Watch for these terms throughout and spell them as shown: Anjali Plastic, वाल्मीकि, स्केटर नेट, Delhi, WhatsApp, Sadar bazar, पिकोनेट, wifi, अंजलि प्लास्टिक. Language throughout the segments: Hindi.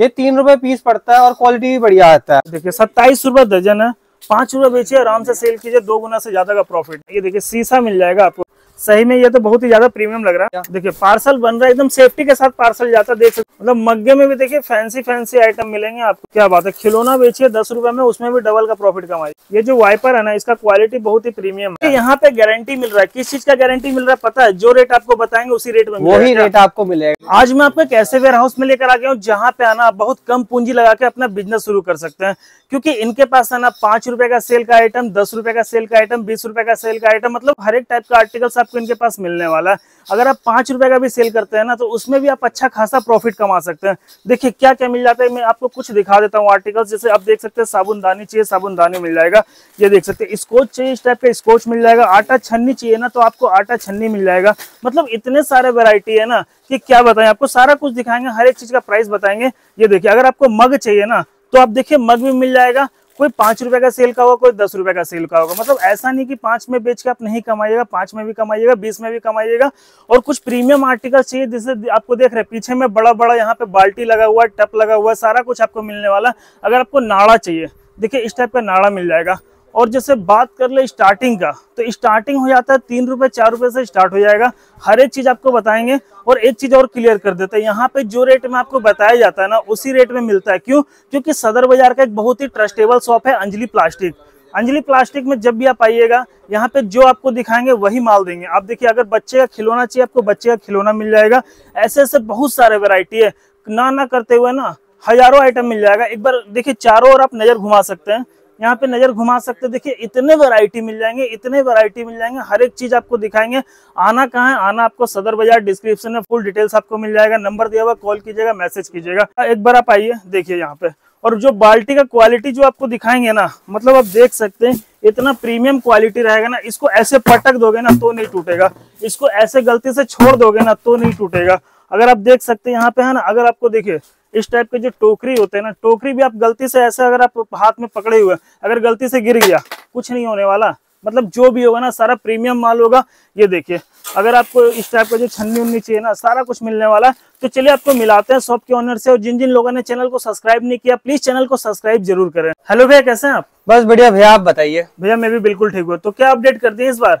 ये 3 रुपए पीस पड़ता है और क्वालिटी भी बढ़िया आता है। देखिए 27 रुपए दर्जन है, 5 रुपए बेचिए आराम से सेल कीजिए, 2 गुना से ज्यादा का प्रॉफिट। ये देखिए शीशा मिल जाएगा आपको, सही में ये तो बहुत ही ज्यादा प्रीमियम लग रहा है। देखिए पार्सल बन रहा है, एकदम सेफ्टी के साथ पार्सल जाता है, देख सकते। मतलब मग्गे में भी देखिए फैंसी फैंसी आइटम मिलेंगे आपको, क्या बात है। खिलौना बेचिए 10 रुपए में, उसमें भी डबल का प्रॉफिट कमाइए। ये जो वाइपर है ना, इसका क्वालिटी बहुत ही प्रीमियम है। यहाँ पे गारंटी मिल रहा है, किस चीज का गारंटी मिल रहा है पता है? जो रेट आपको बताएंगे उसी रेट में, वही रेट आपको मिलेगा। आज मैं आपको एक ऐसे वेयर हाउस में लेकर आ गया हूँ जहाँ पे आना आप बहुत कम पूंजी लगा के अपना बिजनेस शुरू कर सकते हैं, क्योंकि इनके पास आना 5 रुपए का सेल का आइटम, 10 रुपए का सेल का आइटम, 20 रुपए का सेल का आइटम, मतलब हर एक टाइप का आर्टिकल आपको इनके पास मिलने वाला है। अगर आप 5 रुपए का भी सेल करते हैं ना, तो उसमें भी आप अच्छा खासा प्रॉफिट कमा सकते हैं। देखिए क्या क्या मिल जाता है, मैं आपको कुछ दिखा देता हूँ आर्टिकल्स। जैसे आप देख सकते हैं साबुनदानी चाहिए, साबुनदानी मिल जाएगा। ये देख सकते हैं स्कोच चाहिए, इस टाइप का स्कोच मिल जाएगा। आटा छन्नी चाहिए ना, तो आपको आटा छन्नी मिल जाएगा। मतलब इतने सारे वेरायटी है ना कि क्या बताएं आपको, सारा कुछ दिखाएंगे, हर एक चीज का प्राइस बताएंगे। ये देखिए अगर आपको मग चाहिए ना, तो आप देखिए मग भी मिल जाएगा। कोई 5 रुपए का सेल का होगा, कोई 10 रुपए का सेल का होगा। मतलब ऐसा नहीं कि 5 में बेच के आप नहीं कमाइएगा, 5 में भी कमाइएगा, 20 में भी कमाइएगा। और कुछ प्रीमियम आर्टिकल चाहिए, जिससे आपको देख रहे हैं पीछे में बड़ा बड़ा यहाँ पे बाल्टी लगा हुआ है, टप लगा हुआ है, सारा कुछ आपको मिलने वाला। अगर आपको नाड़ा चाहिए, देखिये इस टाइप का नाड़ा मिल जाएगा। और जैसे बात कर ले स्टार्टिंग का, तो स्टार्टिंग हो जाता है 3 रुपए, 4 रुपए से स्टार्ट हो जाएगा। हर एक चीज आपको बताएंगे। और एक चीज और क्लियर कर देते हैं, यहाँ पे जो रेट में आपको बताया जाता है ना, उसी रेट में मिलता है। क्यों? क्योंकि सदर बाजार का एक बहुत ही ट्रस्टेबल शॉप है अंजलि प्लास्टिक। अंजलि प्लास्टिक में जब भी आप आइएगा, यहाँ पे जो आपको दिखाएंगे वही माल देंगे। आप देखिए अगर बच्चे का खिलौना चाहिए, आपको बच्चे का खिलौना मिल जाएगा। ऐसे ऐसे बहुत सारे वेरायटी है, ना करते हुए ना हजारों आइटम मिल जाएगा। एक बार देखिए चारों ओर आप नजर घुमा सकते हैं, यहाँ पे नजर घुमा सकते हैं। देखिए इतने वैरायटी मिल जाएंगे, इतने वैरायटी मिल जाएंगे, हर एक चीज आपको दिखाएंगे। आना कहाँ है? आना आपको सदर बाजार, डिस्क्रिप्शन में फुल डिटेल्स आपको मिल जाएगा, नंबर दिया हुआ, कॉल कीजिएगा, मैसेज कीजिएगा। एक बार आप आइए, देखिए यहाँ पे। और जो बाल्टी का क्वालिटी जो आपको दिखाएंगे ना, मतलब आप देख सकते हैं इतना प्रीमियम क्वालिटी रहेगा ना। इसको ऐसे पटक दोगे ना तो नहीं टूटेगा, इसको ऐसे गलती से छोड़ दोगे ना तो नहीं टूटेगा। अगर आप देख सकते हैं यहाँ पे है ना, अगर आपको देखिए इस टाइप के जो टोकरी होते हैं ना, टोकरी भी आप गलती से ऐसे अगर आप हाथ में पकड़े हुए अगर गलती से गिर गया, कुछ नहीं होने वाला। मतलब जो भी होगा ना सारा प्रीमियम माल होगा। ये देखिए अगर आपको इस टाइप का जो छन्नी उन्नी चाहिए ना, सारा कुछ मिलने वाला है। तो चलिए आपको मिलाते हैं शॉप के ओनर से। और जिन जिन लोगों ने चैनल को सब्सक्राइब नहीं किया, प्लीज चैनल को सब्सक्राइब जरूर करें। हेलो भैया, कैसे हैं आप? बस बढ़िया भैया, आप बताइए। भैया मैं भी बिल्कुल ठीक हूँ। तो क्या अपडेट कर दिए इस बार?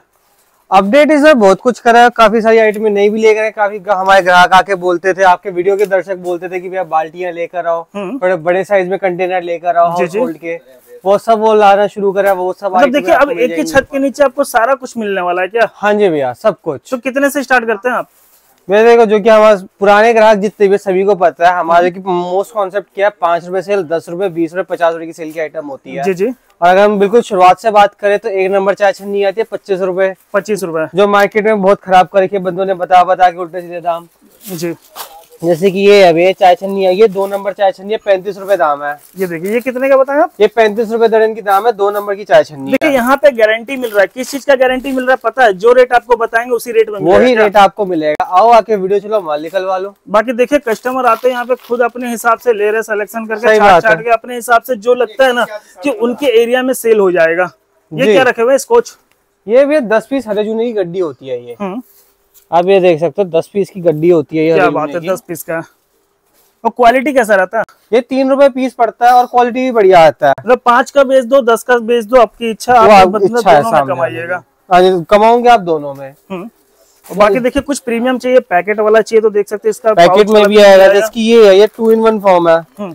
अपडेट इस बार बहुत कुछ करा है, काफी सारी आइटमें नहीं भी लेकर आए। काफी हमारे ग्राहक आके बोलते थे, आपके वीडियो के दर्शक बोलते थे कि भैया बाल्टियां लेकर आओ, बड़े बड़े साइज में कंटेनर लेकर आओ हाउस होल्ड के, वो सब वो लाना शुरू करा वो सब। मतलब देखिए अब एक ही छत के नीचे आपको सारा कुछ मिलने वाला है क्या? हाँ जी भैया, सब कुछ। तो कितने से स्टार्ट करते हैं आप? मेरे को जो कि हमारे पुराने ग्राहक जितने भी सभी को पता है, हमारे की मोस्ट कॉन्सेप्ट क्या है, 5 रुपए सेल, 10 रुपए, 20 रुपए, 50 रुपए की सेल की आइटम होती है। जी जी। और अगर हम बिल्कुल शुरुआत से बात करें तो एक नंबर चाय छन्नी आती है 25 रुपए। 25 रुपए जो मार्केट में बहुत खराब करके बंदों ने बता बता के उल्टे सीधे दाम। जी। जैसे कि ये है चाय छन्नी है, ये 2 नंबर चाय छन्नी है, 35 रुपए दाम है। ये देखिए ये कितने का बताया आप? ये 35 रुपए दर्जन की दाम है 2 नंबर की चाय छन्नी। देखिए यहाँ पे गारंटी मिल रहा है, किस चीज का गारंटी मिल रहा है पता है? जो रेट आपको बताएंगे उसी रेट में, वही रेट आपको मिलेगा। आओ आके वीडियो चलो, माल निकलवा लो। बाकी देखिये कस्टमर आते हैं यहाँ पे, खुद अपने हिसाब से ले रहे, सिलेक्शन करके छाट छाट के अपने हिसाब से जो लगता है ना कि उनके एरिया में सेल हो जाएगा। ये क्या रखे हुए स्कोच? ये भी 10 पीस हरे चूने की गड्डी होती है। ये आप ये देख सकते हो 10 पीस की गड्डी होती है। ये क्या बात है, 10 पीस का। और क्वालिटी कैसा रहता है? ये 3 रुपए पीस पड़ता है और क्वालिटी भी बढ़िया आता है। मतलब 5 का बेच दो, 10 का बेच दो, आपकी इच्छा, आप मतलब दोनों में कमाइएगा। कमाओगे आप दोनों में। और बाकी देखिए कुछ प्रीमियम चाहिए, पैकेट वाला चाहिए तो देख सकते हैं, इसका पैकेट में भी आएगा। जैसे ये 2 in 1 फॉर्म है,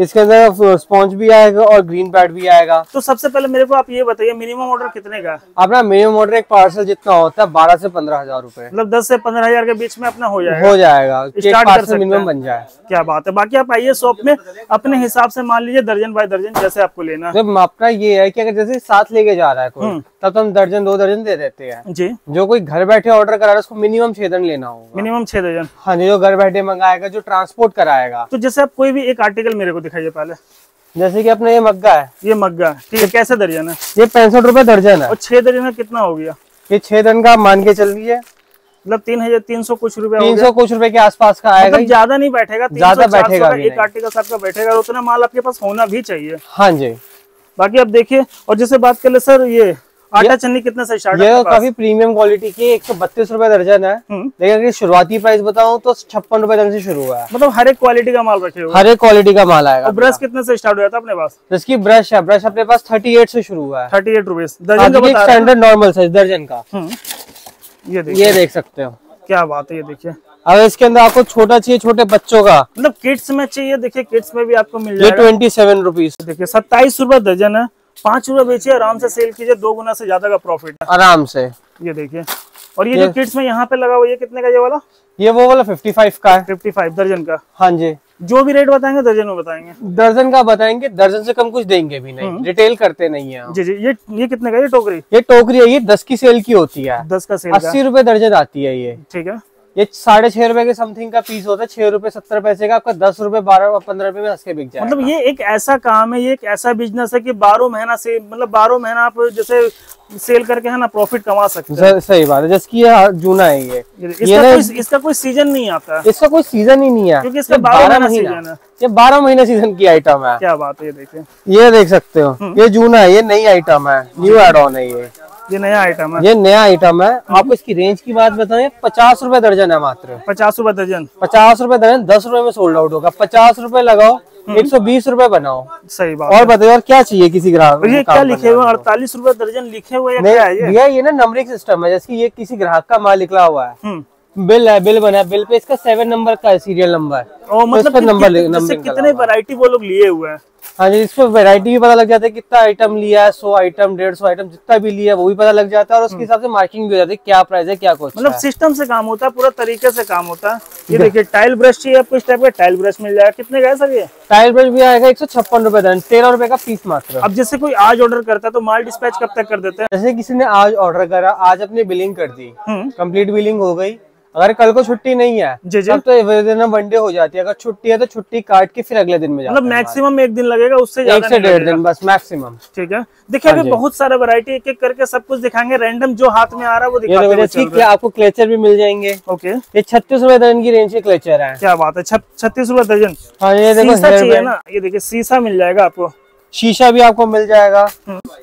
इसके अंदर स्पॉन्ज भी आएगा और ग्रीन पैड भी आएगा। तो सबसे पहले मेरे को आप ये बताइए मिनिमम ऑर्डर कितने का? अपना मिनिमम ऑर्डर एक पार्सल जितना होता है 12 से 15 हजार रूपए, मतलब 10 से 15 हजार के बीच में अपना हो जाएगा। हो जाएगा, स्टार्ट कर सकते मिनिमम बन जाए। क्या बात है। बाकी आप आइए शॉप में, अपने हिसाब से मान लीजिए दर्जन बाय दर्जन जैसे आपको लेना है। जब अपना ये है कि अगर जैसे साथ लेके जा रहा है कोई, तब तो हम दर्जन 2 दर्जन दे देते हैं। जी। जो कोई घर बैठे ऑर्डर करा रहा है उसको मिनिमम 6 दर्जन लेना होगा। मिनिमम 6 दर्जन। हाँ जी, जो घर बैठे मंगाएगा, जो ट्रांसपोर्ट कराएगा। तो जैसे आप कोई भी एक आर्टिकल मेरे को दिखाइए पहले। जैसे कि अपना ये मग्गा है, ये मग्गा है, कैसे दर्जन है? ये 65 रुपए दर्जन है। और 6 दर्जन का कितना हो गया? ये 6 दर्जन का मान के चल लीजिए, मतलब 3,300 कुछ रुपए के आसपास का आएगा। मतलब ज्यादा नहीं बैठेगा, ज्यादा बैठेगा एक आर्टिकल आपका बैठेगा, उतना माल आपके पास होना भी चाहिए। हाँ जी। बाकी आप देखिए। और जैसे बात कर ले सर, ये आटा चन्नी कितना सही स्टार्ट है? ये काफी प्रीमियम क्वालिटी की 132 रुपए दर्जन है, लेकिन अगर शुरुआती प्राइस बताऊं तो 56 रुपए दर्जन से शुरू हुआ है। मतलब हर एक क्वालिटी का माल रखे हुए, हर एक क्वालिटी का माल आएगा। ब्रश कितने से स्टार्ट हुआ था अपने पास? इसकी ब्रश है, ब्रश अपने पास 38 से शुरू हुआ है, 38 रुपीज स्टैंडर्ड नॉर्मल साइज दर्जन का। ये देख सकते हो, क्या बात है। ये देखिए, अब इसके अंदर आपको छोटा चाहिए, छोटे बच्चों का मतलब किड्स में चाहिए, देखिए किड्स में भी आपको मिल जाएगा। 27 रुपीज देखिए, 27 रुपए दर्जन है। 5 रुपए बेचिए, आराम से सेल कीजिए, 2 गुना से ज्यादा का प्रॉफिट है आराम से। ये देखिए, और ये जो किड्स में यहाँ पे लगा हुआ, ये कितने का ये वाला? ये वो वाला 55 का है, 55 दर्जन का। हाँ जी, जो भी रेट बताएंगे दर्जन में बताएंगे, दर्जन का बताएंगे, दर्जन से कम कुछ देंगे भी नहीं, रिटेल करते नहीं है जी। जी, ये कितने का? ये टोकरी, ये टोकरी है, ये 10 की सेल की होती है, 10 का सेल, 80 रुपए दर्जन आती है ये। ठीक है, ये 6.5 रुपए के समथिंग का पीस होता है, 6 रुपए 70 पैसे का। आपका 10 रुपए 12 और 15 रुपए में हंस के बिक जाएगा। मतलब ये एक ऐसा काम है, ये एक ऐसा बिजनेस है कि 12 महीना से, मतलब 12 महीना आप जैसे सेल करके है ना प्रॉफिट कमा सकते हैं। सही बात है, जिसकी जूना है इसका कोई सीजन नहीं आता, इसका कोई सीजन ही नहीं है, क्योंकि इसका 12 महीना, ये 12 महीना सीजन की आइटम है। क्या बात है, ये देखिए, ये देख सकते हो, ये जूना है, ये नई आइटम है, न्यू एड ऑन है, ये नया आइटम है, ये नया आइटम है। आपको इसकी रेंज की बात बताएं, 50 रुपए दर्जन है मात्र, 50 रुपए दर्जन, 50 रुपए दर्जन, 10 रुपए में सोल्ड आउट होगा। 50 रुपए लगाओ, 120 रुपए बनाओ। सही बात। और बताइए, और क्या चाहिए किसी ग्राहक? ये क्या लिखे हुए 48 रुपए दर्जन लिखे हुए भैया? ये ना नंबरिंग सिस्टम है, जैसे ये किसी ग्राहक का माल निकला हुआ है, बिल है, बिल बना है, बिल पे इसका 7 नंबर का सीरियल नंबर, और मतलब कितने वैरायटी वो लोग लिए हुए हैं। हाँ जी, इसमें वैरायटी भी पता लग जाता है, कितना आइटम लिया है, 100 आइटम, 150 आइटम, जितना भी लिया वो भी पता लग जाता है, और उसके हिसाब से मार्किंग भी हो जाती है, क्या प्राइस है, क्या कुछ। मतलब सिस्टम से काम होता है, पूरा तरीके से काम होता है। ये देखिए, टाइल ब्रश चाहिए आपको, इस टाइप का टाइल ब्रश मिल जाएगा। कितने का है सर ये? टाइल ब्रश भी आएगा 156 रुपए दर्जन, 13 रुपए का पीस मात्र। अब जैसे कोई आज ऑर्डर करता है तो माल डिस्पैच कब तक कर देते हैं? जैसे किसी ने आज ऑर्डर करा, आज अपनी बिलिंग कर दी, कम्प्लीट बिलिंग हो गई, अगर कल को छुट्टी नहीं है तो मंडे हो जाती है, अगर छुट्टी है तो छुट्टी काट के फिर अगले दिन में जाता है। मतलब मैक्सिमम 1 दिन लगेगा, उससे ज्यादा 1 से 1.5 दिन बस मैक्सिमम। ठीक है, देखिए अभी बहुत सारा वैरायटी, एक एक करके सब कुछ दिखाएंगे, रैंडम जो हाथ में आ रहा है वो दिखाएंगे। आपको क्लेचर भी मिल जाएंगे। ओके, ये 36 रुपए दर्जन की रेंज के क्लेचर है। क्या बात है, 36 रुपए दर्जन। हाँ, ये देखो चाहिए ना, ये देखिए शीशा मिल जाएगा आपको, शीशा भी आपको मिल जाएगा।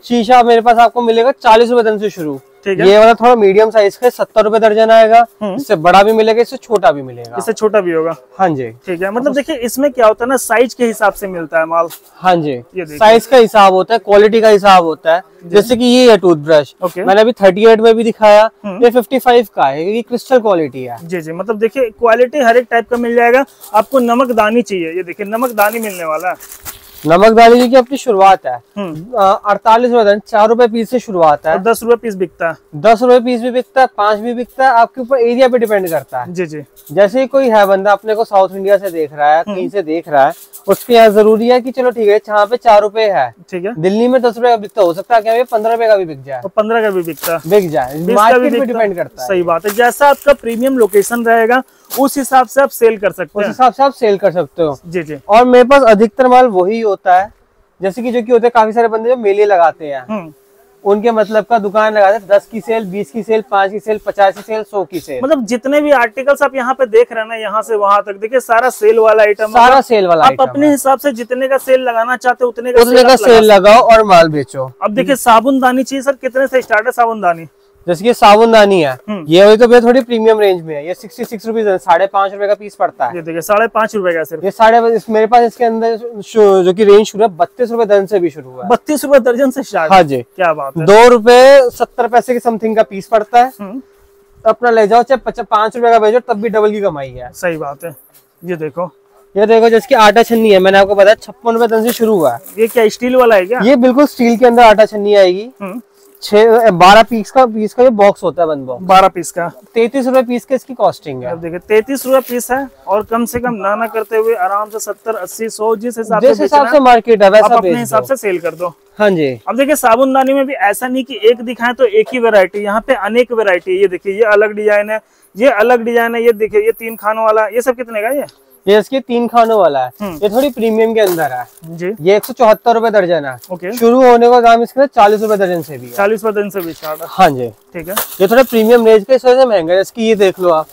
शीशा मेरे पास आपको मिलेगा 40 रुपए दर्जन से शुरू। ये वाला थोड़ा मीडियम साइज का 70 रुपए दर्जन आएगा, इससे बड़ा भी मिलेगा, इससे छोटा भी मिलेगा, इससे छोटा भी होगा। हाँ जी, ठीक है। मतलब देखिए इसमें क्या होता है ना, साइज के हिसाब से मिलता है माल। हाँ जी, साइज का हिसाब होता है, क्वालिटी का हिसाब होता है। जैसे कि ये है टूथब्रश, मैंने अभी 38 में भी दिखाया, ये 55 का है, ये क्रिस्टल क्वालिटी है। जी जी, मतलब देखिये क्वालिटी हर एक टाइप का मिल जाएगा आपको। नमकदानी चाहिए, ये देखिये नमकदानी मिलने वाला है। नमकदानी की अपनी शुरुआत है 48 रुपए, 4 रुपए पीस से शुरुआत है, 10 रुपए पीस बिकता है, 10 रुपए पीस भी बिकता है, 5 भी बिकता है, आपके ऊपर एरिया पे डिपेंड करता है। जी जी, जैसे ही कोई है बंदा अपने को साउथ इंडिया से देख रहा है, कहीं से देख रहा है, उसके यहाँ जरूरी है कि चलो ठीक है, यहाँ पे 4 रुपए है, ठीक है, दिल्ली में 10 रुपए का बिकता, हो सकता है क्या 15 रुपए का भी बिक जाए, 15 का भी बिकता, बिक जाए, मार्केट पे डिपेंड करता है। सही बात है, जैसा आपका प्रीमियम लोकेशन रहेगा उस हिसाब से आप सेल कर सकते हो, उस हिसाब से आप सेल कर सकते हो। जी जी, और मेरे पास अधिकतर माल वही होता है, जैसे कि जो कि होते हैं काफी सारे बंदे जो मेले लगाते हैं, उनके मतलब का दुकान लगाते हैं, 10 की सेल, 20 की सेल, 5 की सेल, 50 की सेल, 100 की सेल। मतलब जितने भी आर्टिकल्स आप यहाँ पे देख रहे हैं ना, यहाँ से वहाँ तक देखिए सारा सेल वाला आइटम, सारा सेल वाला आप अपने हिसाब से जितने का सेल लगाना चाहते हो उतने का सेल लगाओ और माल बेचो। अब देखिये साबुनदानी चाहिए सर, कितने से स्टार्ट है साबुनदानी? जैसे कि साबुनदानी है, ये वही तो भैया थोड़ी प्रीमियम रेंज में है, ये 66 रुपीज, 5.5 रुपए का पीस पड़ता है। ये देखिए 5.5 रुपए का सिर्फ, ये मेरे पास इसके अंदर जो कि रेंज शुरू है 32 रुपए दर्जन से भी शुरू हुआ है, 32 रुपए दर्जन से स्टार्ट। हाँ जी, क्या बात है। 2 रुपए 70 पैसे के समथिंग का पीस पड़ता है, अपना ले जाओ, चाहे 5 रुपए का भेजो, तब भी डबल की कमाई है। सही बात है। ये देखो जिसकी आटा छन्नी है, मैंने आपको बताया 56 रुपए दर्जन से शुरू हुआ है। ये क्या स्टील वाला है क्या? ये बिल्कुल स्टील के अंदर आटा छन्नी आएगी, 12 पीस का ये बॉक्स होता है, 12 पीस का 33 रुपए पीस के इसकी कॉस्टिंग है। देखिए 33 रुपए पीस है, और कम से कम ना करते हुए आराम से 70, 80, 100 जिस हिसाब से मार्केट है वैसा अपने हिसाब से सेल कर दो। हाँ जी, अब देखिए साबुनदानी में भी ऐसा नहीं कि एक दिखाएं तो एक ही वैरायटी, यहाँ पे अनेक वैरायटी है। ये देखिए ये अलग डिजाइन है, ये देखिए ये 3 खानों वाला, ये सब कितने का? ये ये इसके 3 खानों वाला है, ये थोड़ी प्रीमियम के अंदर है जी। ये 174 रुपए दर्जन है, शुरू होने का दाम इसके 40 रुपए दर्जन से भी है, 40 रुपए दर्जन से भी स्टार्ट है। हाँ जी ठीक है, ये थोड़ा प्रीमियम रेंज का, इस वजह से महंगा है। इसकी ये देख लो आप,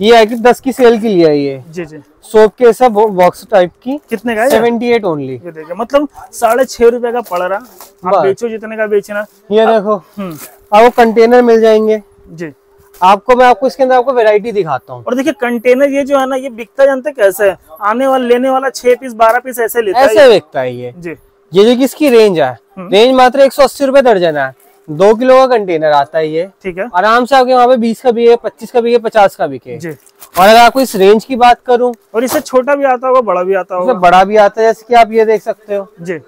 ये है कि 10 की सेल के लिए है ये जी जी। सोप के सब बॉक्स टाइप की, कितने का है? 78 ओनली। ये देखिए, मतलब 6.5 रुपए का पड़ रहा, आप बेचो जितने का बेचना। ये देखो आपको कंटेनर मिल जाएंगे जी, आपको मैं आपको इसके अंदर आपको वैरायटी दिखाता हूँ। और देखिए कंटेनर ये जो है ना, ये बिकता जानते कैसे है, आने वाला लेने वाला 6 पीस 12 पीस ऐसे लेता है, ऐसे बिकता है ये जी। ये जो कि इसकी रेंज है, रेंज मात्र 180 रुपए दर्जन है। 2 किलो का कंटेनर आता है ये, ठीक है। आराम से आपके वहाँ पे 20 का भी है, 25 का भी है, 50 का भी है। और अगर आपको इस रेंज की बात करूँ, और इससे छोटा भी आता होगा, बड़ा भी आता होगा। बड़ा भी आता है, जैसे कि आप ये देख सकते हो जी।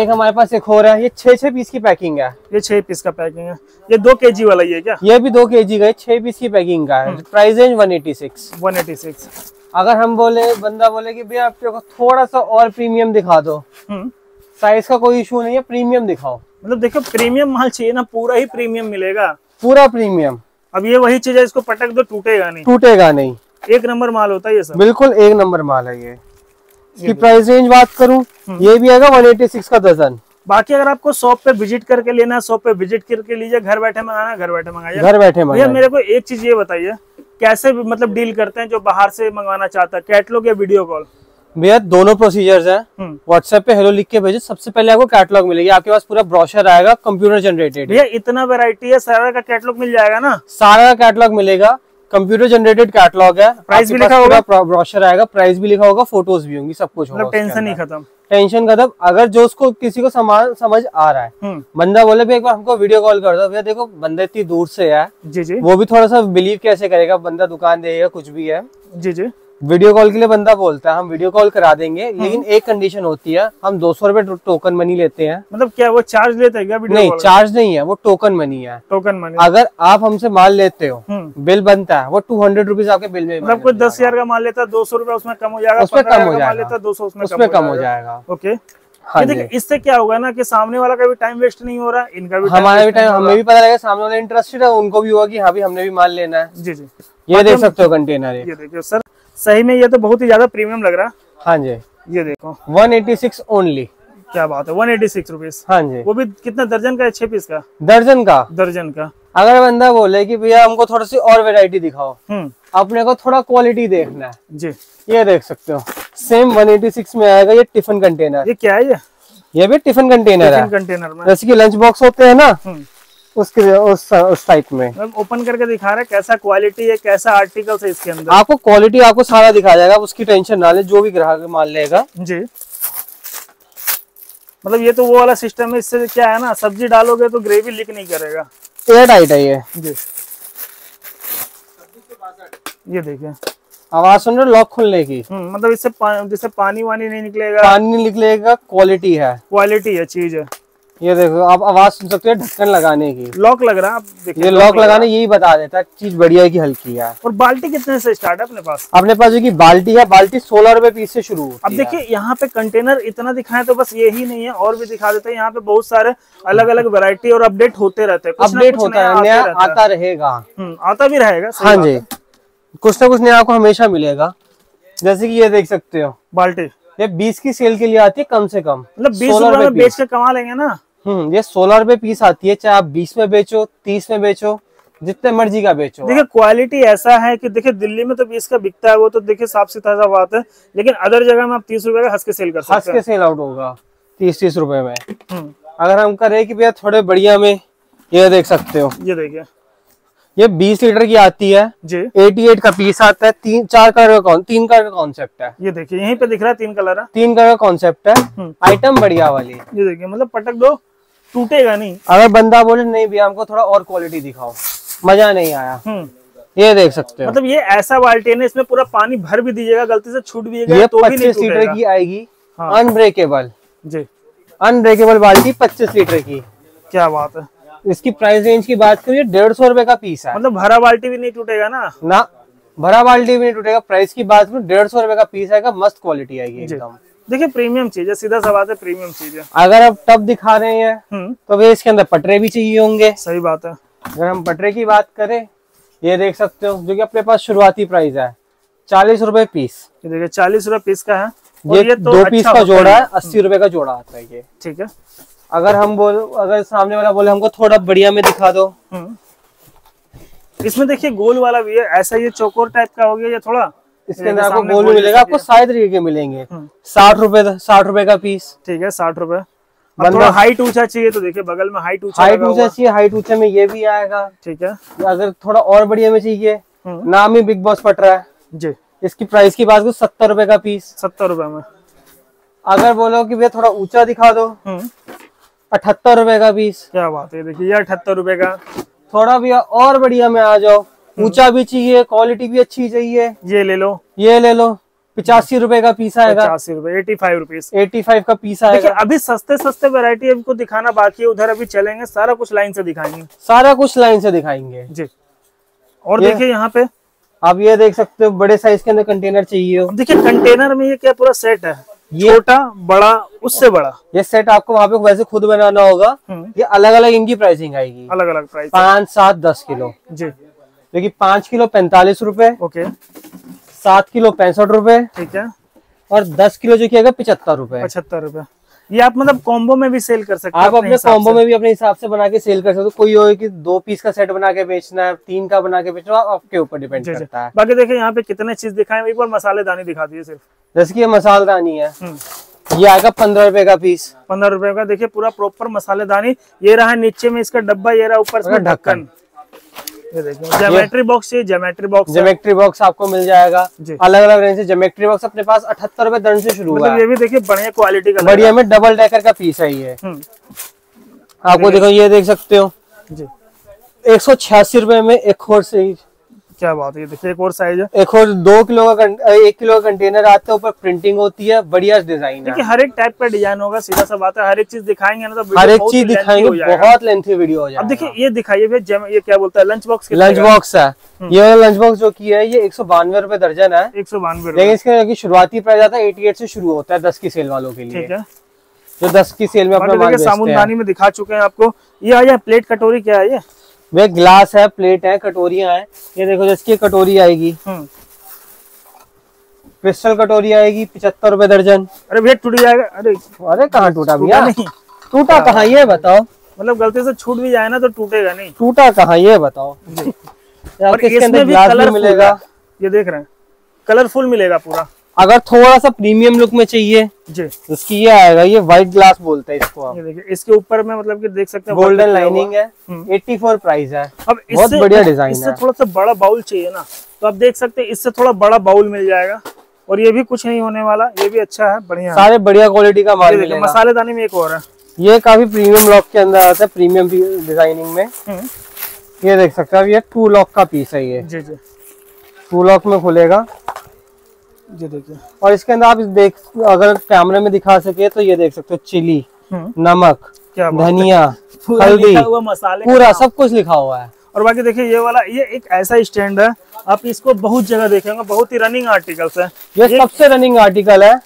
एक हमारे पास एक हो रहा है, ये 6-6 पीस की पैकिंग है, ये 6 पीस का पैकिंग है। ये 2 केजी वाला ये क्या? ये भी 2 केजी का, 6 पीस की पैकिंग का है। Price range 186। अगर हम बोले, बंदा बोले कि भैया आपके को थोड़ा सा और प्रीमियम दिखा दो, साइज का कोई इशू नहीं है, प्रीमियम दिखाओ। मतलब देखो प्रीमियम माल चाहिए ना, पूरा ही प्रीमियम मिलेगा, पूरा प्रीमियम। अब ये वही चीज है, इसको पटक दो टूटेगा नहीं, टूटेगा नहीं, एक नंबर माल होता है ये सब, बिल्कुल एक नंबर माल है ये। इसकी प्राइस रेंज बात करूँ, ये भी आएगा 186 का दर्जन। बाकी अगर आपको शॉप पे विजिट करके लेना है, शॉप पे विजिट करके लीजिए, घर बैठे मंगाना घर बैठे मंगाइए, घर बैठे मंगाइए। मेरे को एक चीज ये बताइए, कैसे मतलब डील करते हैं जो बाहर से मंगवाना चाहता है, कैटलॉग या वीडियो कॉल? भैया दोनों प्रोसीजर्स हैं। व्हाट्सएप पे हेलो लिख के भेजो, सबसे पहले आपको कैटलॉग मिलेगी, आपके पास पूरा ब्रोशर आएगा कंप्यूटर जनरेटेड। भैया इतना वैरायटी है, सारा का कैटलॉग मिल जाएगा ना? सारा का कैटलॉग मिलेगा, कंप्यूटर जनरेटेड कैटलॉग है, प्राइस भी लिखा होगा, ब्रोशर आएगा, प्राइस भी लिखा होगा, फोटोज भी होंगी, सब कुछ होगा। टेंशन ही खत्म, टेंशन खत्म। अगर जो उसको किसी को सामान समझ आ रहा है, बंदा बोले भैया एक बार हमको वीडियो कॉल कर दो, भैया देखो बंदा इतनी दूर से है जी जी, वो भी थोड़ा सा बिलीव कैसे करेगा, बंदा दुकान देगा कुछ भी है जी जी। वीडियो कॉल के लिए बंदा बोलता है हम वीडियो कॉल करा देंगे, लेकिन एक कंडीशन होती है, हम 200 रुपए टोकन मनी लेते हैं। मतलब क्या वो चार्ज लेते हैं क्या? नहीं, चार्ज नहीं है, वो टोकन मनी है, टोकन मनी। अगर आप हमसे माल लेते हो, बिल बनता है, वो 200 रुपीज आपके बिल में। मतलब कुछ 10,000 का माल लेता है, 200 रुपया उसमें कम हो जाएगा, उसमें कम हो जाएगा, 200 उसमें कम हो जाएगा। ओके, देखिए इससे क्या होगा ना कि सामने वाला का भी टाइम वेस्ट नहीं हो रहा, इनका भी, हमारा भी टाइम, हमें भी पता लगेगा सामने वाला इंटरेस्टेड है, उनको भी होगा कि हाँ भी हमने भी माल लेना है जी जी। ये देख सकते हो कंटेनर, ये देखिए सर, सही में ये तो बहुत ही ज्यादा प्रीमियम लग रहा है। हाँ जी, ये देखो 186 ओनली, क्या बात है, 186 रुपीज। हाँ जी, वो भी कितना दर्जन का है? 6 पीस का दर्जन का, दर्जन का। अगर बंदा बोले कि भैया हमको थोड़ी सी और वैरायटी दिखाओ, अपने को थोड़ा क्वालिटी देखना है जी, ये देख सकते हो, सेम 186 में आएगा ये टिफिन कंटेनर। ये क्या है? ये भी टिफिन कंटेनर है, कंटेनर में जैसे की लंच बॉक्स होते है ना, उसके उस टाइप में। ओपन करके दिखा रहा है कैसा क्वालिटी है, कैसा आर्टिकल है इसके अंदर। आपको क्वालिटी आपको सारा दिखा जाएगा, उसकी टेंशन ना ले, जो भी ग्राहक माल लेगा जी। मतलब ये तो वो वाला सिस्टम है, इससे क्या है ना, सब्जी डालोगे तो ग्रेवी लीक नहीं करेगा, एयर टाइट है ये जी। ये देखिए आवाज सुन रहे हो लॉक खुलने की, मतलब इससे जैसे पानी वानी नहीं निकलेगा, पानी निकलेगा, क्वालिटी है, क्वालिटी है चीज है। ये देखो आप आवाज सुन सकते हो ढक्कन लगाने की, लॉक लग रहा है, ये लॉक लगाने यही बता देता है चीज बढ़िया है कि हल्की है। और बाल्टी कितने से स्टार्ट है अपने पास? अपने पास जो कि बाल्टी है, बाल्टी 16 रुपए पीस से शुरू होती है। अब देखिए यहाँ पे कंटेनर इतना दिखाए तो बस यही नहीं है, और भी दिखा देते हैं। यहाँ पे बहुत सारे अलग अलग वेरायटी और अपडेट होते रहते हैं, अपडेट होता है, नया आता रहेगा, आता भी रहेगा। हाँ जी, कुछ ना कुछ नया आपको हमेशा मिलेगा। जैसे की ये देख सकते हो बाल्टी, ये 20 की सेल के लिए आती है, कम से कम, मतलब 20 रुपए में बेच के कमा लेंगे ना। ये 16 रुपए पीस आती है, चाहे आप 20 में बेचो, 30 में बेचो, जितने मर्जी का बेचो। देखिए क्वालिटी ऐसा है कि देखिए दिल्ली में तो 20 का बिकता है, वो तो देखिए साफ सीधा बात है, लेकिन अदर जगह में आप 30 रुपए का हंस के सेल कर सकते हैं, हंस के सेल आउट होगा 30-30 रुपए में। अगर हम करें कि भैया थोड़े बढ़िया में, ये देख सकते हो, ये देखिए ये 20 लीटर की आती है जी, 88 का पीस आता है, 3-4 कलर का कॉन्सेप्ट है। ये देखिए यहीं पे दिख रहा है, 3 कलर है, 3 कलर का कॉन्सेप्ट है, आइटम बढ़िया वाली। ये देखिए मतलब पटक दो टूटेगा नहीं। अगर बंदा बोले नहीं भैया हमको थोड़ा और क्वालिटी दिखाओ, मजा नहीं आया, ये देख सकते हो। मतलब ये ऐसा बाल्टी है, इसमें पूरा पानी भर भी दीजिएगा, गलती से छूट भी जाएगा तो भी नहीं टूटेगा। 25 लीटर की आएगी अनब्रेकेबल जी, अनब्रेकेबल बाल्टी 25 लीटर की, क्या बात है। इसकी प्राइस रेंज की बात करिए 150 रुपए का पीस है, मतलब भरा बाल्टी भी नहीं टूटेगा ना, ना भरा बाल्टी भी नहीं टूटेगा। प्राइस की बात करूँ 150 रुपए का पीस आएगा, मस्त क्वालिटी आएगी एकदम। देखिए प्रीमियम चीज है, सीधा सा बात है, प्रीमियम चीज है। अगर आप टब दिखा रहे हैं तो भैया इसके अंदर पटरे भी चाहिए होंगे, सही बात है। अगर हम पटरे की बात करें, ये देख सकते हो जो कि अपने पास शुरुआती प्राइस है 40 रुपए पीस। ये देखिए 40 रुपए पीस का है। ये तो दो अच्छा पीस का जोड़ा है, 80 रुपए का जोड़ा आता है ये। ठीक है, अगर हम बोल, अगर सामने वाला बोले हमको थोड़ा बढ़िया में दिखा दो। इसमें देखिए गोल वाला भी है ऐसा, ये चौकोर टाइप का हो गया या थोड़ा, इसके अंदर आपको गोल भी मिलेगा, आपको सारे तरीके के मिलेंगे। 60 रुपए का पीस। ठीक है 60 रुपए। थोड़ा हाइट ऊंचा चाहिए तो देखिए बगल में हाइट ऊंचा, हाइट ऊंचा चाहिए, हाइट ऊंचा में ये भी आएगा। ठीक है, अगर थोड़ा और बढ़िया में चाहिए, नाम ही बिग बॉस पट रहा है जी, इसकी प्राइस की बात करूं 70 रुपए का पीस। 70 रुपए में। अगर बोलो कि भैया थोड़ा ऊंचा दिखा दो, 78 रुपए का पीस। क्या बात है, देखिए ये 78 रुपए का। थोड़ा भैया और बढ़िया में आ जाओ, ऊंचा भी चाहिए, क्वालिटी भी अच्छी चाहिए, ये ले लो, ये ले लो, 85 रुपए का पीस आएगा। 85 रुपए, 85 रुपीज, 85 का पीस आएगा। अभी सस्ते सस्ते वैरायटी हमको दिखाना बाकी है, उधर अभी चलेंगे, सारा कुछ लाइन से दिखाएंगे, सारा कुछ लाइन से दिखाएंगे जी। और देखिए यहाँ पे आप ये देख सकते हो, बड़े साइज के अंदर कंटेनर चाहिए हो, देखिए कंटेनर में ये क्या पूरा सेट है, छोटा बड़ा उससे बड़ा, ये सेट आपको वहाँ पे वैसे खुद बनाना होगा। ये अलग अलग इनकी प्राइसिंग आएगी, अलग अलग प्राइस, 5, 7, 10 किलो जी। देखिए 5 किलो 45 रुपए, 7 किलो 65 रुपए, ठीक है, और 10 किलो जो किएगा 75 रुपए। 75 रुपए। ये आप मतलब कॉम्बो में भी सेल कर सकते हैं, आप अपने कॉम्बो में भी अपने हिसाब से बना के सेल कर सकते हो। कोई हो कि 2 पीस का सेट बना के बेचना है, 3 का बना के बेचना, आपके ऊपर डिपेंड करता है। बाकी देखिए यहाँ पे कितने चीज दिखाए, एक बार मसालेदानी दिखा दी सिर्फ, जैसे की मसालेदानी है, ये आएगा 15 रुपए का पीस। 15 रुपए का देखिये पूरा प्रॉपर मसालेदानी, ये रहा नीचे में इसका डब्बा, ये रहा ऊपर इसका ढक्कन। ज्योमेट्री बॉक्स, ये ज्योमेट्री बॉक्स, ज्योमेट्री बॉक्स आपको मिल जाएगा अलग अलग रेंज से। ज्योमेट्री बॉक्स अपने पास 78 रुपए दर्जन से शुरू हुआ है। ये भी देखिए बढ़िया क्वालिटी का, बढ़िया में डबल डेकर का पीस है ये। आपको देखो ये देख सकते हो जी, 186 रुपए में एक और साइज। क्या बात है, ये देखिए एक और साइज है, एक और 2 किलो का, 1 किलो का कंटेनर आता है, ऊपर प्रिंटिंग होती है, बढ़िया डिजाइन है। हर एक टाइप का डिजाइन होगा, सीधा सा बात है, हर एक चीज दिखाएंगे ना तो हर एक चीज दिखाएंगे, बहुत लेंथी वीडियो हो जाएगा। अब देखिए ये दिखाइए भैया, ये क्या बोलता है लंच बॉक्स, लंच बॉक्स है ये, लंच बॉक्स जो की है ये 192 रुपए दर्जन है, 192, लेकिन इसके शुरुआती प्राइस आता है 88 से शुरू होता है 10 की सेल वालों के लिए, जो 10 की सेल में अपना साबुनदानी में दिखा चुके हैं आपको। ये प्लेट कटोरी क्या है, ये वे ग्लास है, प्लेट है, कटोरियां हैं। ये देखो जिसकी कटोरी आएगी, क्रिस्टल कटोरी आएगी 75 रुपए दर्जन। अरे भैया टूट जाएगा, अरे कहाँ टूटा भैया, टूटा कहाँ ये बताओ, मतलब गलती से छूट भी जाए ना तो टूटेगा नहीं, टूटा कहाँ ये बताओ। इसके अंदर ग्लास मिलेगा, ये देख रहे हैं कलरफुल मिलेगा पूरा। अगर थोड़ा सा प्रीमियम लुक में चाहिए जी, इसकी ये आएगा, ये व्हाइट ग्लास बोलते हैं इसको आप। ये देखिए इसके ऊपर में मतलब कि देख सकते हैं गोल्डन लाइनिंग है, 84 प्राइस है। अब बहुत बढ़िया डिजाइन है। इससे थोड़ा सा बड़ा बाउल चाहिए ना तो आप देख सकते हैं, इससे थोड़ा बड़ा बाउल मिल जाएगा, और ये भी कुछ नहीं होने वाला, ये भी अच्छा है, बढ़िया, सारे बढ़िया क्वालिटी का माल मिलेगा। मसालेदानी में एक और है, ये काफी प्रीमियम लॉक के अंदर आता है, प्रीमियम डिजाइनिंग में। ये देख सकते हैं, ये 2 लॉक का पीस है, ये जी जी 2 लॉक में खुलेगा जी। देखिए और इसके अंदर आप देख, अगर कैमरे में दिखा सके तो ये देख सकते हो, चिली, नमक, धनिया, हल्दी, पूरा सब कुछ लिखा हुआ है। और बाकी देखिए ये वाला, ये एक ऐसा स्टैंड है आप इसको बहुत जगह देखेंगे, बहुत ही रनिंग आर्टिकल्स है, ये सबसे रनिंग आर्टिकल है,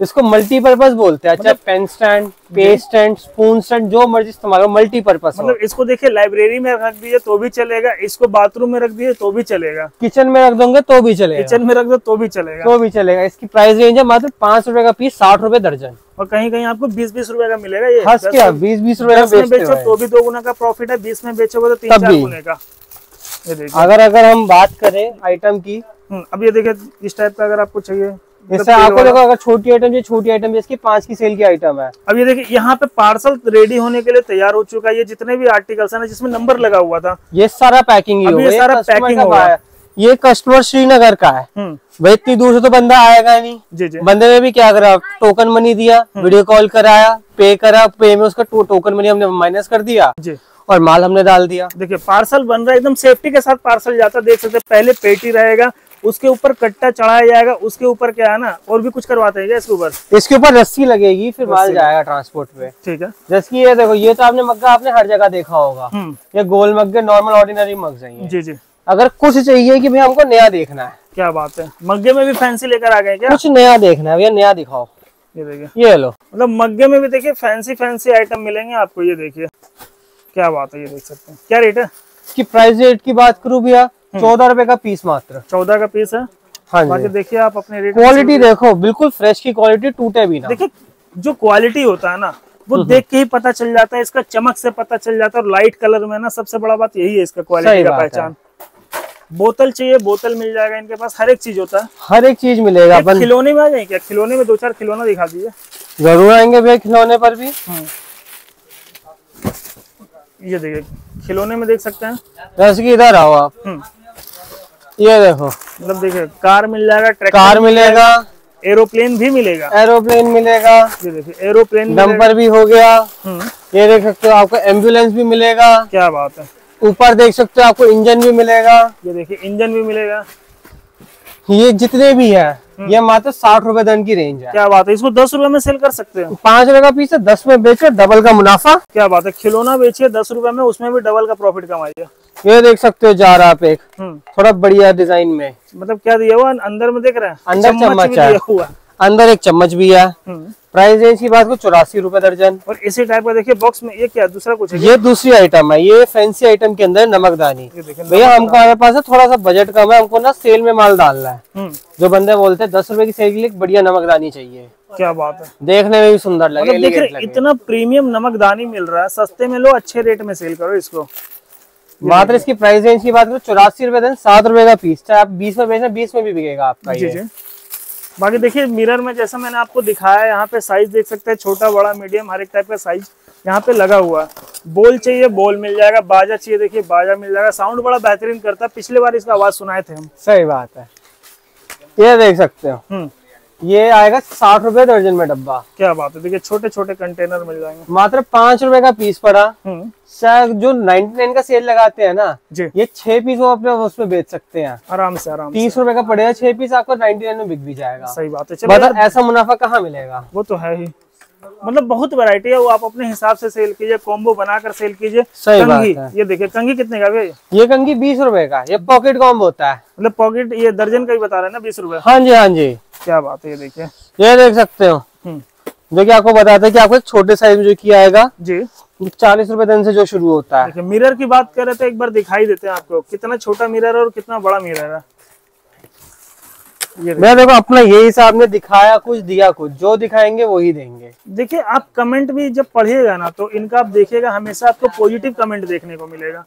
इसको मल्टीपर्पज बोलते हैं। अच्छा, pen stand, paste stand, spoon stand, जो मर्जी इस्तेमाल हो, मल्टीपर्पज। मतलब इसको देखिए लाइब्रेरी में रख दिए तो भी चलेगा, इसको बाथरूम में रख दिए तो भी चलेगा, किचन में रख दोगे तो भी चलेगा, किचन में रख दो तो भी चलेगा, तो भी चलेगा। इसकी प्राइस रेंज है मात्र 5 रुपए का पीस, 60 रुपए दर्जन, और कहीं कहीं आपको 20-20 रुपए का मिलेगा। ये हंस के 20-20 रुपए का बेचो तो भी 2 गुना का प्रॉफिट है, 20 में बेचोगे तो 3-4 गुने का। अगर हम बात करें आइटम की, अब ये देखिए इस टाइप का अगर आपको चाहिए, इससे आपको देखो, अगर छोटी आइटम जो छोटी आइटम इसकी 5 की सेल की आइटम है। अब ये देखिए यहाँ पे पार्सल रेडी होने के लिए तैयार हो चुका है, ये जितने भी आर्टिकल्स हैं ना जिसमें नंबर लगा हुआ था, ये सारा पैकिंग ही होगा, सारा पैकिंग होगा। ये कस्टमर श्रीनगर का है भाई, इतनी दूर से तो बंदा आएगा नहीं जी जी। बंदे में भी क्या करा, टोकन मनी दिया, वीडियो कॉल कराया, पे करा, पे में उसका टोकन मनी हमने माइनस कर दिया और माल हमने डाल दिया। देखिए पार्सल बन रहा है, एकदम सेफ्टी के साथ पार्सल जाता है, देख सकते हैं, पहले पेटी रहेगा, उसके ऊपर कट्टा चढ़ाया जाएगा, उसके ऊपर क्या है ना, और भी कुछ करवाते हैं इसके ऊपर, इसके ऊपर रस्सी लगेगी, फिर माल जाएगा ट्रांसपोर्ट पे। ठीक है, जैसे कि ये देखो, ये तो आपने मग्गा आपने हर जगह देखा होगा, ये गोल मग्गे, नॉर्मल ऑर्डिनरी मग्स हैं जी जी। अगर कुछ चाहिए कि भाई हमको नया देखना है, क्या बात है, मग्गे में भी फैंसी लेकर आ गए, क्या कुछ नया देखना है भैया, नया दिखाओ, ये देखिए, ये लो, मतलब मग्गे में भी देखिये फैंसी फैंसी आइटम मिलेंगे आपको। ये देखिए क्या बात है, ये देख सकते हैं, क्या रेट है इसकी, प्राइस रेट की बात करूँ भैया 14 रुपए का पीस, मात्र 14 का पीस है। हाँ, देखिए आप अपने रेट क्वालिटी देखो, बिल्कुल फ्रेश की क्वालिटी, टूटे भी ना। देखिए जो क्वालिटी होता है ना वो देख के ही पता चल जाता है, इसका चमक से पता चल जाता है। और लाइट कलर में ना सबसे बड़ा बात यही है इसका क्वालिटी का पहचान। बोतल चाहिए बोतल मिल जाएगा, इनके पास हर एक चीज होता है, हर एक चीज मिलेगा। खिलौने में आ जाए क्या? खिलौने में दो चार खिलौना दिखा दीजिए। जरूर आएंगे भैया खिलौने पर भी। ये देखिए खिलौने में देख सकते हैं, जैसे कि इधर आओ आप, ये देखो मतलब देखिए कार मिल जाएगा, ट्रैक्टर कार मिलेगा, एरोप्लेन भी मिलेगा, एरोप्लेन मिलेगा, ये देखिए एरोप्लेन, डंपर भी हो गया, ये देख सकते हो आपको एम्बुलेंस भी मिलेगा। क्या बात है, ऊपर देख सकते हो आपको इंजन भी मिलेगा, ये देखिए इंजन भी मिलेगा। ये जितने भी है ये मात्र 60 रुपए दाम की रेंज है। क्या बात है, इसको 10 रुपए में सेल कर सकते हैं। 5 रुपए का पीस है, 10 में बेचे डबल का मुनाफा। क्या बात है, खिलौना बेचिए 10 रुपए में, उसमें भी डबल का प्रॉफिट कमाइए। ये देख सकते हो जार आप एक थोड़ा बढ़िया डिजाइन में, मतलब क्या दिया हुआ अंदर में देख रहे हैं, अंदर चम्मच है हुआ, अंदर एक चम्मच भी है। प्राइस रेंज की बात को 84 रुपए दर्जन। और इसी टाइप का देखिए बॉक्स में, ये क्या दूसरा कुछ है? ये दूसरी आइटम है, ये फैंसी आइटम के अंदर नमकदानी। भैया हमको हमारे पास है थोड़ा सा बजट कम है, हमको ना सेल में माल डालना है। जो बंदे बोलते हैं 10 रुपए की सेल के लिए बढ़िया नमकदानी चाहिए। क्या बात है, देखने में भी सुंदर लगे। इतना प्रीमियम नमकदानी मिल रहा है, सस्ते में लो, अच्छे रेट में सेल करो इसको। मात्र इसकी प्राइस रेंज की बात करो 84 रुपए दर्जन, 7 रुपए का पीस। चाहे आप 20 में बेचना, 20 में भी बिकेगा आपका। बाकी देखिए मिरर में जैसा मैंने आपको दिखाया है, यहाँ पे साइज देख सकते हैं, छोटा बड़ा मीडियम हर एक टाइप का साइज यहाँ पे लगा हुआ है। बोल चाहिए बोल मिल जाएगा, बाजा चाहिए देखिए बाजा मिल जाएगा। साउंड बड़ा बेहतरीन करता है, पिछले बार इसका आवाज सुनाए थे हम। सही बात है, ये देख सकते हो ये आएगा 60 रुपए दर्जन में डब्बा। क्या बात है, देखिए छोटे छोटे कंटेनर मिल जाएंगे, मात्र 5 रुपए का पीस पड़ा। जो 99 का सेल लगाते हैं ना जी, ये 6 पीस वो अपने उसमें बेच सकते हैं आराम से। आराम 30 रुपए का पड़ेगा 6 पीस, आपको 99 में बिक भी जाएगा। सही बात है, मतलब ऐसा मुनाफा कहाँ मिलेगा? वो तो है ही, मतलब बहुत वैरायटी है, वो आप अपने हिसाब से सेल कीजिए, कॉम्बो बनाकर सेल कीजिए। सही कंगी, बात है। ये देखिए कंगी कितने का भैया? ये कंगी 20 रुपए का, ये पॉकेट कॉम्बो होता है, मतलब पॉकेट ये दर्जन का ही बता रहे हैं ना 20 रुपए। हाँ जी हाँ जी, क्या बात है। ये देखिए ये देख सकते हो, जो कि आपको बताते हैं कि आपको एक छोटे साइज में जो किया आएगा जी 40 रुपए दिन से जो शुरू होता है। मिरर की बात कर रहे थे, एक बार दिखाई देते हैं आपको कितना छोटा मिरर है और कितना बड़ा मिरर है। मैं देखो अपना यही हिसाब ने दिखाया, कुछ दिया कुछ, जो दिखाएंगे वही देंगे। देखिए आप कमेंट भी जब पढ़िएगा ना तो इनका आप देखिएगा, हमेशा आपको पॉजिटिव कमेंट देखने को मिलेगा।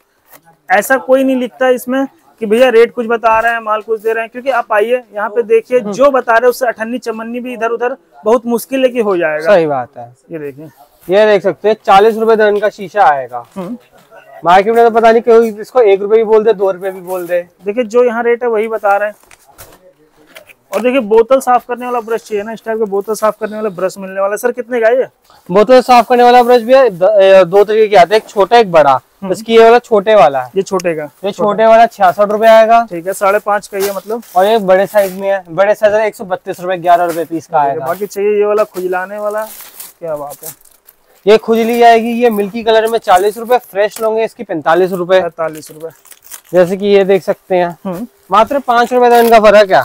ऐसा कोई नहीं लिखता इसमें कि भैया रेट कुछ बता रहे हैं माल कुछ दे रहे हैं, क्योंकि आप आइए यहाँ पे देखिए, जो बता रहे हैं उससे अठन्नी चमन्नी भी इधर उधर बहुत मुश्किल है कि हो जाएगा। सही बात है। ये देखिए ये देख सकते हैं 40 रुपए दर्जन का शीशा आएगा। मार्केट में तो पता नहीं क्यों इसको 1 रुपए भी बोल दे 2 रुपए भी बोल दे। देखिये जो यहाँ रेट है वही बता रहे हैं। और देखिए बोतल साफ करने वाला ब्रश चाहिए ना, इस टाइप का बोतल साफ करने वाला ब्रश मिलने वाला। सर कितने का ये बोतल साफ करने वाला ब्रश? भी है दो तरीके के आते हैं, एक छोटा एक बड़ा। इसकी ये वाला छोटे वाला है, ये छोटे का, ये छोटे वाला 66 रुपए आएगा, ठीक है 5.5 का ये मतलब। और ये बड़े साइज में है, बड़े साइज 132 रुपए 11 रुपए पीस का आएगा। बाकी चाहिए ये वाला खुजलाने वाला, क्या बात है, ये खुजली जाएगी। ये मिल्की कलर में 40 रुपए फ्रेश लोगे, इसकी 45 रुपए 45 रुपए। जैसे की ये देख सकते हैं मात्र 5 रुपए का इनका फर्क है,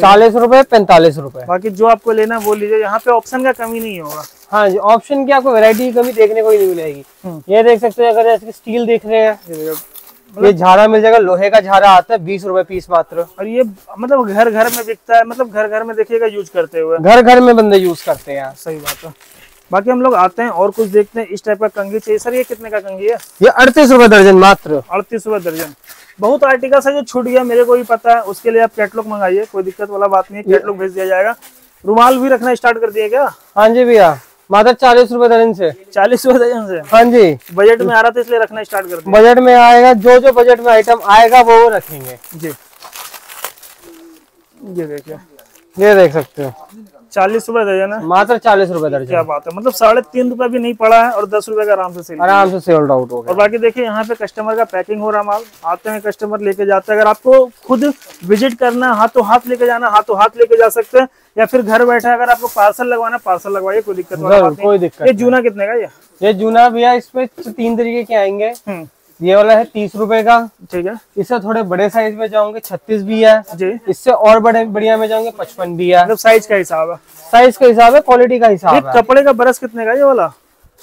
40 रुपए 45 रुपए। बाकी जो आपको लेना वो लीजिए, यहाँ पे ऑप्शन का कमी नहीं होगा। हाँ जी, ऑप्शन की आपको वैरायटी की कमी देखने को ही नहीं मिलेगी। ये देख सकते हैं, अगर इसकी स्टील देख रहे हैं, ये झारा मिल जाएगा, लोहे का झारा आता है 20 रुपए पीस मात्र। और ये मतलब घर घर में बिकता है, मतलब घर घर में देखिएगा यूज करते हुए, घर घर में बंदे यूज करते हैं। सही बात है। बाकी हम लोग आते हैं और कुछ देखते हैं। इस टाइप का कंघी चाहिए। सर ये कितने का कंघी है? ये 38 रुपए दर्जन, मात्र 38 रुपए दर्जन। बहुत आर्टिकल्स है जो छूट गया, मेरे को भी पता है, उसके लिए आप कैटलॉग मंगाइए, कोई दिक्कत वाला बात नहीं है, कैटलॉग भेज दिया जाएगा। रुमाल भी रखना स्टार्ट कर दिया क्या? हाँ जी भैया, मात्र 40 रुपए दर्जन से, 40 रुपए दर्जन से। हाँ जी, बजट में आ रहा था इसलिए रखना स्टार्ट कर दिया। बजट में आएगा, जो जो बजट में आइटम आएगा वो रखेंगे जी। ये देखिए ये देख सकते हो 40 रुपए दर्जन है, मात्र 40 रुपए दर्जन। क्या बात है, मतलब 3.5 रुपए भी नहीं पड़ा है और 10 रुपए का आराम से सेल आउट हो गया। और बाकी देखिए यहाँ पे कस्टमर का पैकिंग हो रहा माल, आते हैं कस्टमर लेके जाते हैं। अगर आपको खुद विजिट करना है, हाथों हाथ लेके जाना, हाथों हाथ लेके जा सकते हैं, या फिर घर बैठे अगर आपको पार्सल लगवाना, पार्सल लगवाइए, कोई दिक्कत नहीं। ये जूना कितने का? ये जूना भैया इसमें 3 तरीके के आएंगे। ये वाला है 30 रुपए का, ठीक है। इससे थोड़े बड़े साइज में जाओगे 36 भी है जी। इससे और बड़े बढ़िया में जाओगे 55 भी है। मतलब साइज का हिसाब है, साइज का हिसाब है, क्वालिटी का हिसाब है। कपड़े का ब्रश कितने का? ये वाला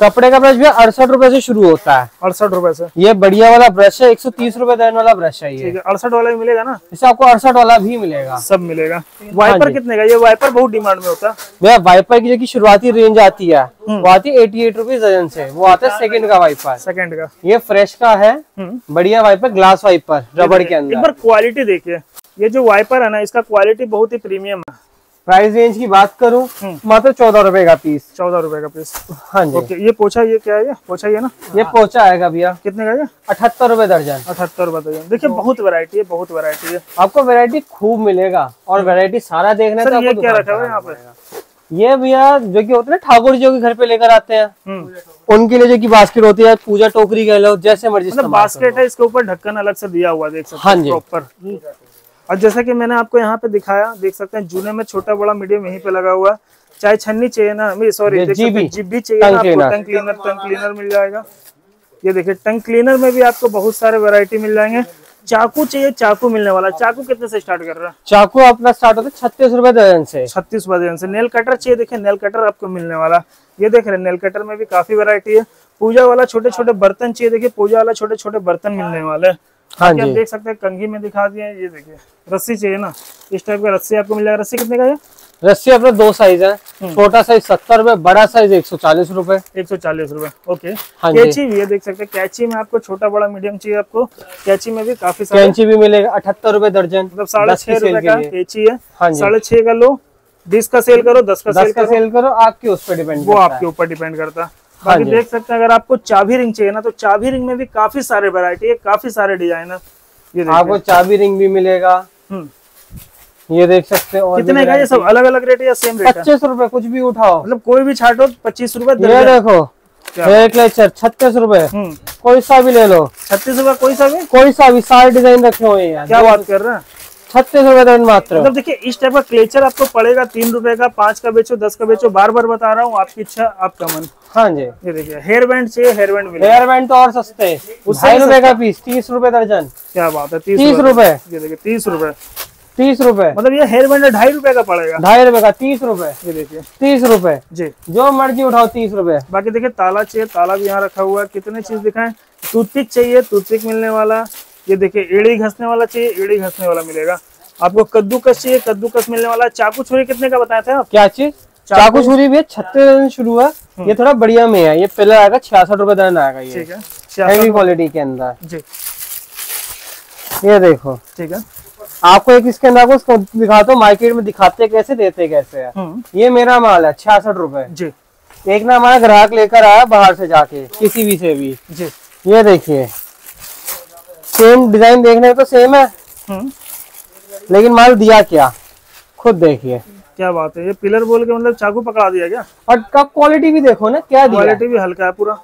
कपड़े का ब्रश भी 68 रुपए से शुरू होता है। 68 रुपए से ये बढ़िया वाला ब्रश है, 130 रुपए देने वाला ब्रश है ये। 68 वाला भी मिलेगा ना? इससे आपको 68 वाला भी मिलेगा, सब मिलेगा। वाइपर कितने का? ये वाइपर बहुत डिमांड में होता है भैया। वाइपर की जो शुरुआती रेंज आती है वो आती है 88 रुपीज दर्जन से। वो आता है सेकंड का वाइपर, सेकंड का। ये फ्रेश का है, बढ़िया वाइपर, ग्लास वाइपर, रबड़ के अंदर। एक बार क्वालिटी देखिए, ये जो वाइपर है ना इसका क्वालिटी बहुत ही प्रीमियम है। प्राइस रेंज की बात करूं मात्र 14 रुपए का पीस। 14 रुपए का पीस, हाँ जी। ओके, ये पोछा, ये क्या है? ये पोछा है ना? ये पोछा आएगा भैया कितने का? ये 78 रुपए दर्जन। 78 रुपए दर्जन। देखिए बहुत वैरायटी है, बहुत वैरायटी है, आपको वैरायटी खूब मिलेगा। और वैरायटी सारा देखना तो आपको क्या रखा हुआ है यहाँ पर? ये भैया जो कि होते हैं ठाकुर जी के घर पे लेकर आते हैं उनके लिए जो कि बास्केट होती है, पूजा टोकरी कह लो, जैसे मर्जी। मतलब बास्केट है, इसके ऊपर ढक्कन अलग से दिया हुआ देख सकते हैं प्रॉपर। और जैसा कि मैंने आपको यहाँ पे दिखाया, देख सकते हैं जूने में छोटा बड़ा मीडियम यहीं पे लगा हुआ है। चाहे छन्नी चाहिए ना, सॉरी जीबी चाहिए ना, आपको टंग क्लीनर, टंग क्लीनर मिल जाएगा। ये देखिए टंग क्लीनर में भी आपको बहुत सारे वैरायटी मिल जाएंगे। चाकू चाहिए, चाकू मिलने वाला। चाकू कितने से स्टार्ट कर रहा है? चाकू अपना स्टार्ट होता है 36 रुपए दर्जन से। 36 रुपए दर्जन से। नेल कटर चाहिए, देखिए नेल कटर आपको मिलने वाला। ये देख रहे हैं नेल कटर में भी काफी वैरायटी है। पूजा वाला छोटे छोटे बर्तन चाहिए, देखिए पूजा वाला छोटे छोटे बर्तन मिलने वाले। हाँ जी, आप देख सकते हैं कंघी में दिखा दिए। ये देखिए रस्सी चाहिए ना, इस टाइप का रस्सी आपको मिल जाएगा। रस्सी कितने का है? रस्सी अपना दो साइज है, छोटा साइज 70 रुपए, बड़ा साइज 140 रुपए। 140 रुपए, ओके। कैंची भी है, देख सकते हैं कैंची में आपको छोटा बड़ा मीडियम चाहिए, आपको कैंची में भी काफी सारे। कैंची भी मिलेगा 78 रुपए दर्जन, मतलब 6.5 रुपए का कैंची है। 6.5 का लो, 20 का सेल करो, 10 का सेल करो, आपके उस पर डिपेंड, वो आपके ऊपर डिपेंड करता है। बाकी देख सकते हैं अगर आपको चाबी रिंग चाहिए ना तो चाबी रिंग में भी काफी सारे वैरायटी है, काफी सारे डिजाइन है। ये आपको चाबी रिंग भी मिलेगा, ये देख सकते हैं। और कितने का? ये सब अलग अलग रेट है या सेम रेट? 25 रुपए, कुछ भी उठाओ, मतलब कोई भी छाटो 25 रुपए। देखो हेयर क्लचर 36 रुपए, कोई सा भी ले लो 36 रुपए। कोई सा भी सारे डिजाइन रखे हुए हैं। क्या बात कर रहे हैं, 36 रुपए दर्जन मात्र। मतलब देखिए इस टाइप का क्लेचर आपको पड़ेगा 3 रुपए का, 5 का बेचो, 10 का बेचो, बार बार बता रहा हूँ, आपकी इच्छा आपका मन। हाँ जी, ये देखिए हेयर बैंड चाहिए, हेयर बैंड मिलेगा। हेयर बैंड तो और सस्ते, 2.5 रुपए का पीस, 30 रुपए दर्जन। क्या बात है, 30 रुपए। ये देखिए 30 रुपए, 30 रुपए, मतलब ये हेयर बैंड 2.5 रुपए का पड़ेगा। 2.5 रुपए का 30 रुपए, ये देखिए 30 रुपए जी, जो मर्जी उठाओ 30 रुपए। बाकी देखिये ताला चाहिए, ताला भी यहाँ रखा हुआ है। कितने चीज दिखाएं, टूथपिक चाहिए, टूथपिक मिलने वाला। ये देखिए एड़ी घसने वाला चाहिए, एड़ी घसने वाला मिलेगा आपको। कद्दूकस चाहिए, कद्दूकस मिलने वाला। चाकू छुरी कितने का बताया था आप? क्या चीज? चाकू छुरी भी 36 शुरू है। ये थोड़ा बढ़िया में है, ये पिलर आएगा 66 रुपए दर्जन आएगा। ये ठीक है, हैवी क्वालिटी के अंदर जी। ये देखो ठीक है, आपको एक इसके अंदर आपको दिखाता हूँ मार्केट में दिखाते कैसे देते कैसे है। ये मेरा माल है 66 रुपए जी। एक ना हमारा ग्राहक लेकर आया बाहर से जाके किसी भी से भी जी। ये देखिए सेम डिजाइन देखने में तो सेम है लेकिन माल दिया क्या, खुद देखिए। क्या बात है, ये पिलर बोल के मतलब चाकू पकड़ा दिया क्या। और कप क्वालिटी भी देखो ना, क्या क्वालिटी भी हल्का है पूरा।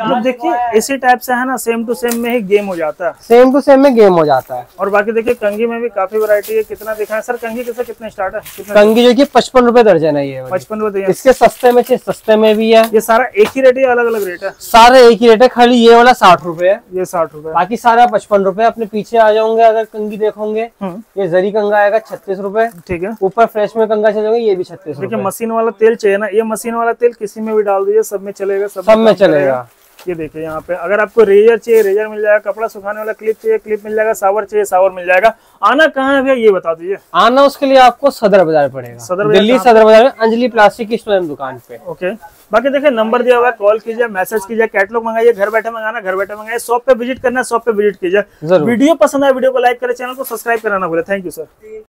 मतलब देखिए इसी टाइप से है ना, सेम टू सेम में ही गेम हो जाता है, सेम टू सेम में गेम हो जाता है। और बाकी देखिए कंघी में भी काफी वैरायटी है। कितना दिखाया सर, कंघी किससे कितने स्टार्ट है? कंघी जो कि 55 रुपए दर्जन है। ये 55 रुपए, इसके सस्ते में चाहिए, सस्ते में भी है। ये सारा एक ही रेट है, अलग अलग रेट है? सारा एक ही रेट है, खाली ये वाला 60 रुपए है, ये 60 रुपए, बाकी सारा 55 रुपए। अपने पीछे आ जाओगे अगर कंघी देखोगे, ये जरी कंघा आएगा 36 रुपए ठीक है। ऊपर फ्रेश में कंघा चले, ये भी 36 रुपए। मशीन वाला तेल चाहिए ना, ये मशीन वाला तेल किसी में भी डाल दीजिए, सब में चलेगा, सब में चलेगा। ये देखिए यहाँ पे अगर आपको रेजर चाहिए, रेजर मिल जाएगा। कपड़ा सुखाने वाला क्लिप चाहिए, क्लिप मिल जाएगा। सावर चाहिए, सावर मिल जाएगा। आना कहाँ है भैया ये बता दीजिए? आना उसके लिए आपको सदर बाजार पड़ेगा, सदर दिल्ली सदर बाजार में अंजलि प्लास्टिक की स्टोर दुकान पे। ओके, बाकी देखिए नंबर दिया हुआ है, कॉल कीजिए, मैसेज कीजिए, कैटलॉग मंगाइए, घर बैठे मंगाना, घर बैठे मंगाइए। शॉप पे विजिट करना, शॉप पे विजिट कीजिए। वीडियो पसंद आए वीडियो को लाइक करें, चैनल को सब्सक्राइब करना ना भूले। Thank you sir.